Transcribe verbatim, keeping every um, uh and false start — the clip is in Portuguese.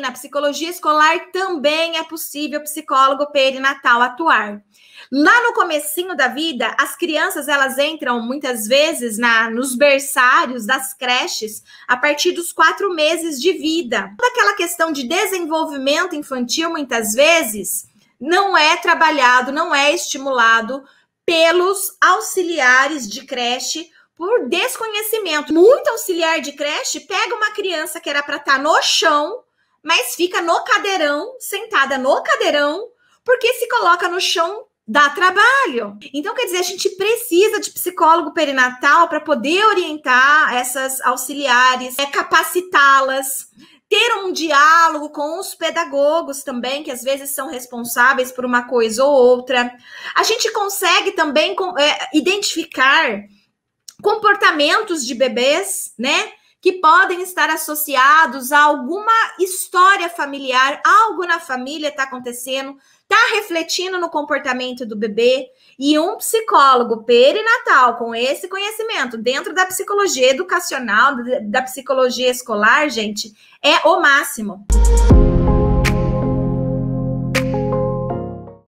na psicologia escolar também é possível psicólogo perinatal atuar. Lá no comecinho da vida, as crianças elas entram muitas vezes na, nos berçários das creches a partir dos quatro meses de vida. Toda aquela questão de desenvolvimento infantil, muitas vezes, não é trabalhado, não é estimulado pelos auxiliares de creche por desconhecimento. Muito auxiliar de creche pega uma criança que era para estar no chão, mas fica no cadeirão, sentada no cadeirão, porque se coloca no chão dá trabalho. Então, quer dizer, a gente precisa de psicólogo perinatal para poder orientar essas auxiliares, é, capacitá-las, ter um diálogo com os pedagogos também, que às vezes são responsáveis por uma coisa ou outra. A gente consegue também é, identificar comportamentos de bebês, né? Que podem estar associados a alguma história familiar, algo na família está acontecendo, está refletindo no comportamento do bebê, e um psicólogo perinatal com esse conhecimento dentro da psicologia educacional, da psicologia escolar, gente, é o máximo.